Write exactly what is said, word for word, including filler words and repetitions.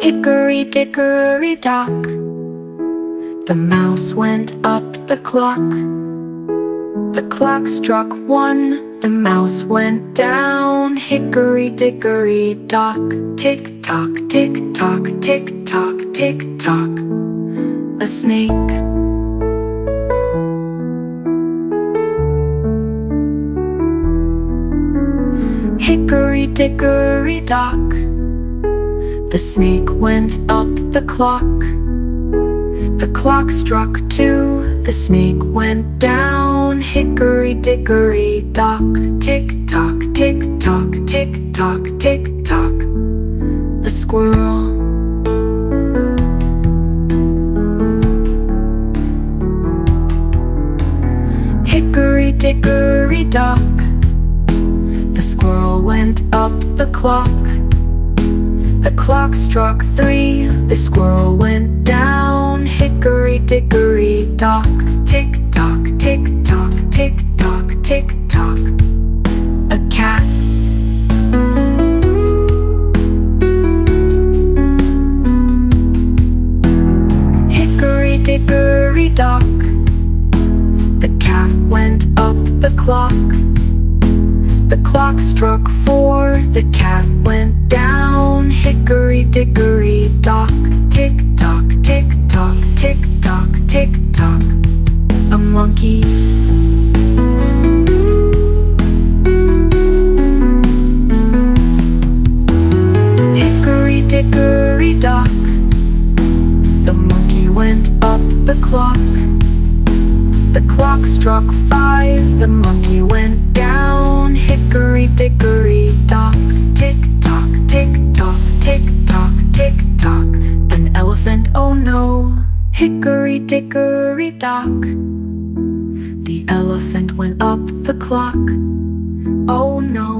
Hickory dickory dock, the mouse went up the clock. The clock struck one, the mouse went down. Hickory dickory dock. Tick tock, tick tock, tick tock, tick tock. A snake. Hickory dickory dock, the snake went up the clock. The clock struck two, the snake went down. Hickory dickory dock. Tick tock, tick tock, tick tock, tick tock. A squirrel. Hickory dickory dock, the squirrel went up the clock. The clock struck three, the squirrel went down. Hickory dickory dock. Tick tock, tick tock, tick tock, tick tock. A cat. Hickory dickory dock, the cat went up the clock. The clock struck four, the cat went down. Hickory dickory dock. Tick tock, tick tock, tick tock, tick tock. A monkey. Hickory dickory dock, the monkey went up the clock. The clock struck five, the monkey went down. Hickory dickory dock. Tick tock, tick tock, tick tock, tick tock. An elephant, oh no. Hickory dickory dock, the elephant went up the clock. Oh no.